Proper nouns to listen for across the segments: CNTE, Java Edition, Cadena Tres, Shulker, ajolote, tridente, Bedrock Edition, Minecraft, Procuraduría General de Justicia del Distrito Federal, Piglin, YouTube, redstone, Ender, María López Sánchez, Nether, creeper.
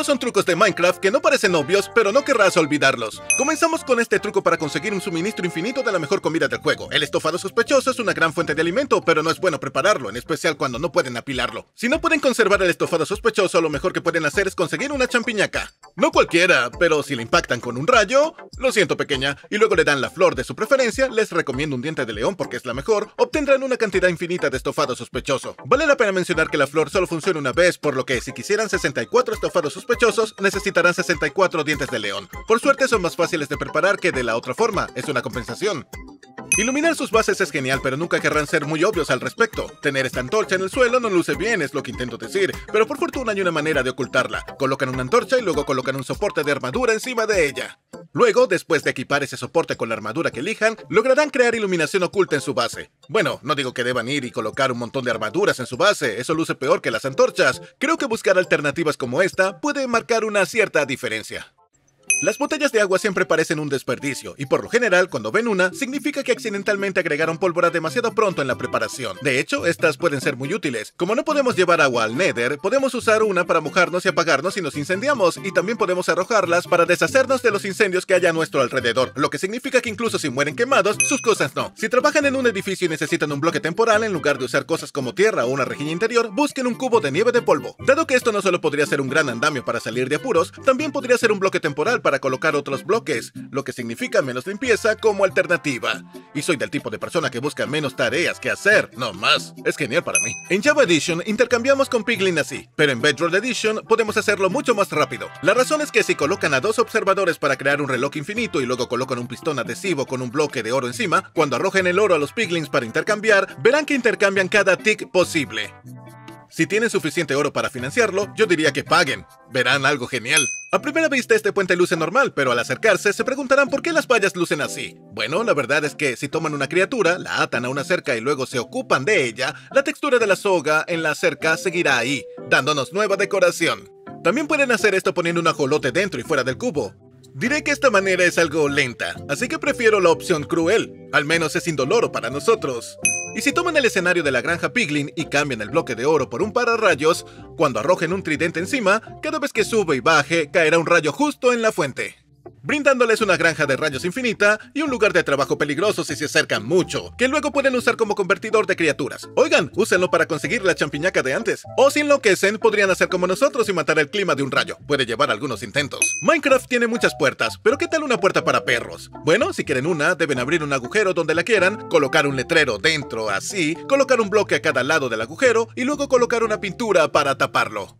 Estos son trucos de Minecraft que no parecen obvios, pero no querrás olvidarlos. Comenzamos con este truco para conseguir un suministro infinito de la mejor comida del juego. El estofado sospechoso es una gran fuente de alimento, pero no es bueno prepararlo, en especial cuando no pueden apilarlo. Si no pueden conservar el estofado sospechoso, lo mejor que pueden hacer es conseguir una champiñaca. No cualquiera, pero si le impactan con un rayo, lo siento pequeña, y luego le dan la flor de su preferencia, les recomiendo un diente de león porque es la mejor, obtendrán una cantidad infinita de estofado sospechoso. Vale la pena mencionar que la flor solo funciona una vez, por lo que si quisieran 64 estofados sospechosos, necesitarán 64 dientes de león. Por suerte son más fáciles de preparar que de la otra forma, es una compensación. Iluminar sus bases es genial, pero nunca querrán ser muy obvios al respecto. Tener esta antorcha en el suelo no luce bien, es lo que intento decir, pero por fortuna hay una manera de ocultarla. Colocan una antorcha y luego colocan un soporte de armadura encima de ella. Luego, después de equipar ese soporte con la armadura que elijan, lograrán crear iluminación oculta en su base. Bueno, no digo que deban ir y colocar un montón de armaduras en su base, eso luce peor que las antorchas. Creo que buscar alternativas como esta puede marcar una cierta diferencia. Las botellas de agua siempre parecen un desperdicio, y por lo general, cuando ven una, significa que accidentalmente agregaron pólvora demasiado pronto en la preparación. De hecho, estas pueden ser muy útiles. Como no podemos llevar agua al Nether, podemos usar una para mojarnos y apagarnos si nos incendiamos, y también podemos arrojarlas para deshacernos de los incendios que haya a nuestro alrededor, lo que significa que incluso si mueren quemados, sus cosas no. Si trabajan en un edificio y necesitan un bloque temporal, en lugar de usar cosas como tierra o una rejilla interior, busquen un cubo de nieve de polvo. Dado que esto no solo podría ser un gran andamio para salir de apuros, también podría ser un bloque temporal para colocar otros bloques, lo que significa menos limpieza como alternativa. Y soy del tipo de persona que busca menos tareas que hacer, no más. Es genial para mí. En Java Edition intercambiamos con Piglin así, pero en Bedrock Edition podemos hacerlo mucho más rápido. La razón es que si colocan a dos observadores para crear un reloj infinito y luego colocan un pistón adhesivo con un bloque de oro encima, cuando arrojen el oro a los Piglins para intercambiar, verán que intercambian cada tick posible. Si tienen suficiente oro para financiarlo, yo diría que paguen. Verán algo genial. A primera vista este puente luce normal, pero al acercarse se preguntarán por qué las vallas lucen así. Bueno, la verdad es que si toman una criatura, la atan a una cerca y luego se ocupan de ella, la textura de la soga en la cerca seguirá ahí, dándonos nueva decoración. También pueden hacer esto poniendo un ajolote dentro y fuera del cubo. Diré que esta manera es algo lenta, así que prefiero la opción cruel. Al menos es indoloro para nosotros. Y si toman el escenario de la granja Piglin y cambian el bloque de oro por un pararrayos, cuando arrojen un tridente encima, cada vez que sube y baje, caerá un rayo justo en la fuente, brindándoles una granja de rayos infinita y un lugar de trabajo peligroso si se acercan mucho, que luego pueden usar como convertidor de criaturas. Oigan, úsenlo para conseguir la champiñaca de antes. O si enloquecen, podrían hacer como nosotros y matar el clima de un rayo. Puede llevar algunos intentos. Minecraft tiene muchas puertas, pero ¿qué tal una puerta para perros? Bueno, si quieren una, deben abrir un agujero donde la quieran, colocar un letrero dentro así, colocar un bloque a cada lado del agujero y luego colocar una pintura para taparlo.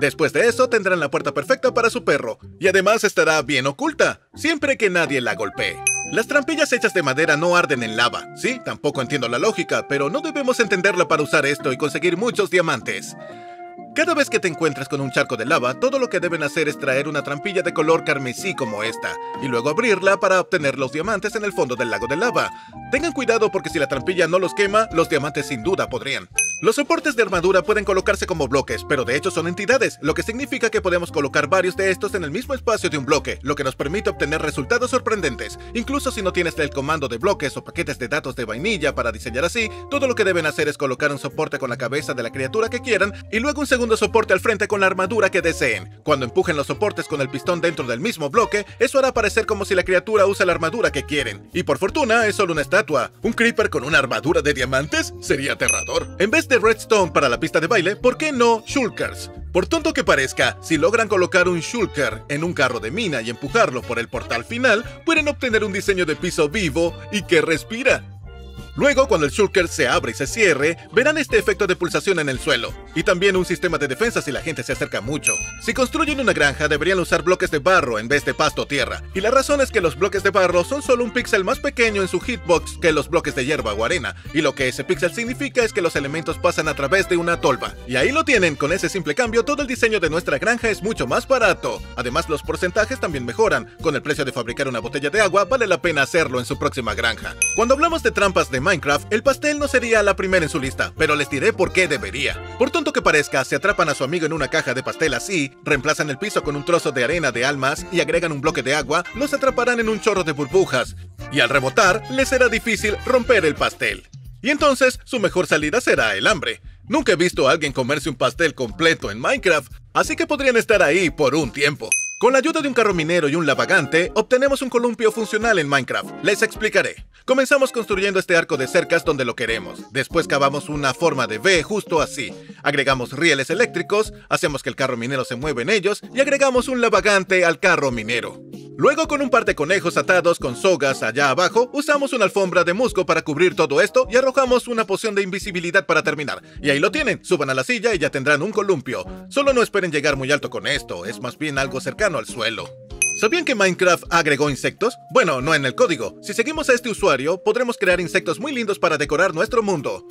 Después de eso, tendrán la puerta perfecta para su perro, y además estará bien oculta, siempre que nadie la golpee. Las trampillas hechas de madera no arden en lava. Sí, tampoco entiendo la lógica, pero no debemos entenderla para usar esto y conseguir muchos diamantes. Cada vez que te encuentres con un charco de lava, todo lo que deben hacer es traer una trampilla de color carmesí como esta, y luego abrirla para obtener los diamantes en el fondo del lago de lava. Tengan cuidado porque si la trampilla no los quema, los diamantes sin duda podrían. Los soportes de armadura pueden colocarse como bloques, pero de hecho son entidades, lo que significa que podemos colocar varios de estos en el mismo espacio de un bloque, lo que nos permite obtener resultados sorprendentes. Incluso si no tienes el comando de bloques o paquetes de datos de vainilla para diseñar así, todo lo que deben hacer es colocar un soporte con la cabeza de la criatura que quieran y luego un segundo soporte al frente con la armadura que deseen. Cuando empujen los soportes con el pistón dentro del mismo bloque, eso hará parecer como si la criatura usa la armadura que quieren. Y por fortuna, es solo una estatua. ¿Un creeper con una armadura de diamantes? Sería aterrador. En vez de redstone para la pista de baile, ¿por qué no shulkers? Por tonto que parezca, si logran colocar un shulker en un carro de mina y empujarlo por el portal final, pueden obtener un diseño de piso vivo y que respira. Luego, cuando el shulker se abre y se cierre, verán este efecto de pulsación en el suelo. Y también un sistema de defensa si la gente se acerca mucho. Si construyen una granja, deberían usar bloques de barro en vez de pasto o tierra. Y la razón es que los bloques de barro son solo un píxel más pequeño en su hitbox que los bloques de hierba o arena. Y lo que ese píxel significa es que los elementos pasan a través de una tolva. Y ahí lo tienen, con ese simple cambio, todo el diseño de nuestra granja es mucho más barato. Además, los porcentajes también mejoran. Con el precio de fabricar una botella de agua, vale la pena hacerlo en su próxima granja. Cuando hablamos de trampas de Minecraft, el pastel no sería la primera en su lista, pero les diré por qué debería. Por tonto que parezca, se atrapan a su amigo en una caja de pastel así, reemplazan el piso con un trozo de arena de almas y agregan un bloque de agua, los atraparán en un chorro de burbujas, y al rebotar, les será difícil romper el pastel. Y entonces, su mejor salida será el hambre. Nunca he visto a alguien comerse un pastel completo en Minecraft, así que podrían estar ahí por un tiempo. Con la ayuda de un carro minero y un lavagante, obtenemos un columpio funcional en Minecraft. Les explicaré. Comenzamos construyendo este arco de cercas donde lo queremos. Después cavamos una forma de V justo así. Agregamos rieles eléctricos, hacemos que el carro minero se mueva en ellos y agregamos un lavagante al carro minero. Luego, con un par de conejos atados con sogas allá abajo, usamos una alfombra de musgo para cubrir todo esto y arrojamos una poción de invisibilidad para terminar. Y ahí lo tienen, suban a la silla y ya tendrán un columpio. Solo no esperen llegar muy alto con esto, es más bien algo cercano al suelo. ¿Sabían que Minecraft agregó insectos? Bueno, no en el código. Si seguimos a este usuario, podremos crear insectos muy lindos para decorar nuestro mundo.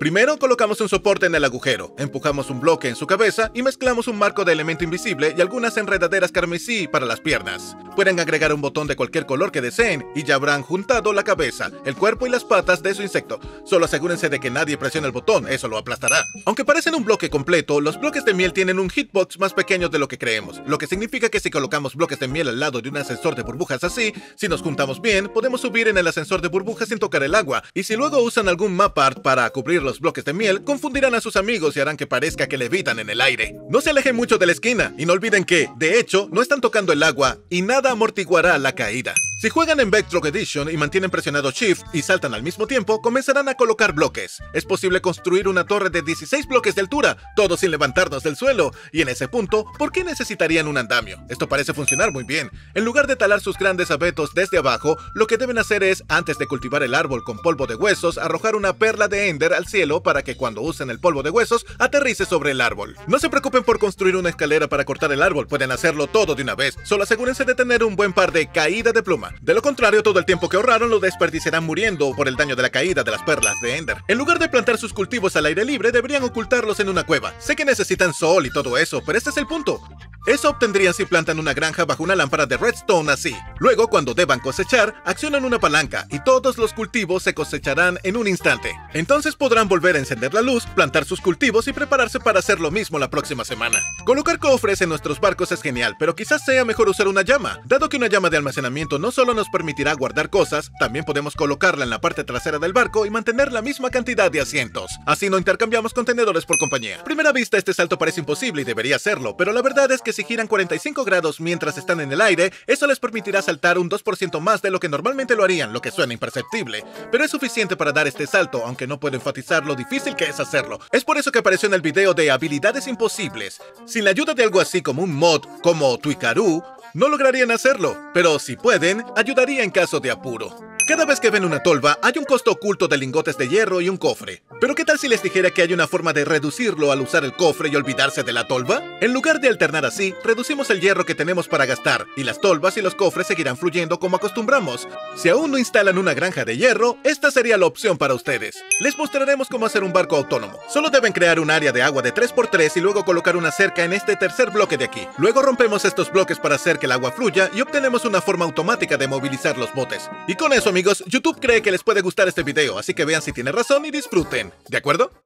Primero colocamos un soporte en el agujero, empujamos un bloque en su cabeza y mezclamos un marco de elemento invisible y algunas enredaderas carmesí para las piernas. Pueden agregar un botón de cualquier color que deseen y ya habrán juntado la cabeza, el cuerpo y las patas de su insecto. Solo asegúrense de que nadie presione el botón, eso lo aplastará. Aunque parecen un bloque completo, los bloques de miel tienen un hitbox más pequeño de lo que creemos, lo que significa que si colocamos bloques de miel al lado de un ascensor de burbujas así, si nos juntamos bien, podemos subir en el ascensor de burbujas sin tocar el agua, y si luego usan algún map art para cubrir los bloques de miel, confundirán a sus amigos y harán que parezca que levitan en el aire. No se alejen mucho de la esquina y no olviden que, de hecho, no están tocando el agua y nada amortiguará la caída. Si juegan en Bedrock Edition y mantienen presionado Shift y saltan al mismo tiempo, comenzarán a colocar bloques. Es posible construir una torre de 16 bloques de altura, todo sin levantarnos del suelo, y en ese punto, ¿por qué necesitarían un andamio? Esto parece funcionar muy bien. En lugar de talar sus grandes abetos desde abajo, lo que deben hacer es, antes de cultivar el árbol con polvo de huesos, arrojar una perla de Ender al cielo para que cuando usen el polvo de huesos, aterrice sobre el árbol. No se preocupen por construir una escalera para cortar el árbol, pueden hacerlo todo de una vez, solo asegúrense de tener un buen par de caída de pluma. De lo contrario, todo el tiempo que ahorraron lo desperdiciarán muriendo por el daño de la caída de las perlas de Ender. En lugar de plantar sus cultivos al aire libre, deberían ocultarlos en una cueva. Sé que necesitan sol y todo eso, pero este es el punto. Eso obtendrían si plantan una granja bajo una lámpara de redstone así. Luego, cuando deban cosechar, accionan una palanca y todos los cultivos se cosecharán en un instante. Entonces podrán volver a encender la luz, plantar sus cultivos y prepararse para hacer lo mismo la próxima semana. Colocar cofres en nuestros barcos es genial, pero quizás sea mejor usar una llama. Dado que una llama de almacenamiento no solo nos permitirá guardar cosas, también podemos colocarla en la parte trasera del barco y mantener la misma cantidad de asientos. Así no intercambiamos contenedores por compañía. A primera vista, este salto parece imposible y debería serlo, pero la verdad es que si giran 45 grados mientras están en el aire, eso les permitirá saltar un 2% más de lo que normalmente lo harían, lo que suena imperceptible. Pero es suficiente para dar este salto, aunque no puedo enfatizar lo difícil que es hacerlo. Es por eso que apareció en el video de habilidades imposibles. Sin la ayuda de algo así como un mod, como Twikaru, no lograrían hacerlo, pero si pueden, ayudaría en caso de apuro. Cada vez que ven una tolva, hay un costo oculto de lingotes de hierro y un cofre. ¿Pero qué tal si les dijera que hay una forma de reducirlo al usar el cofre y olvidarse de la tolva? En lugar de alternar así, reducimos el hierro que tenemos para gastar, y las tolvas y los cofres seguirán fluyendo como acostumbramos. Si aún no instalan una granja de hierro, esta sería la opción para ustedes. Les mostraremos cómo hacer un barco autónomo. Solo deben crear un área de agua de 3×3 y luego colocar una cerca en este tercer bloque de aquí. Luego rompemos estos bloques para hacer que el agua fluya y obtenemos una forma automática de movilizar los botes. Y con eso, amigos, YouTube cree que les puede gustar este video, así que vean si tiene razón y disfruten, ¿de acuerdo?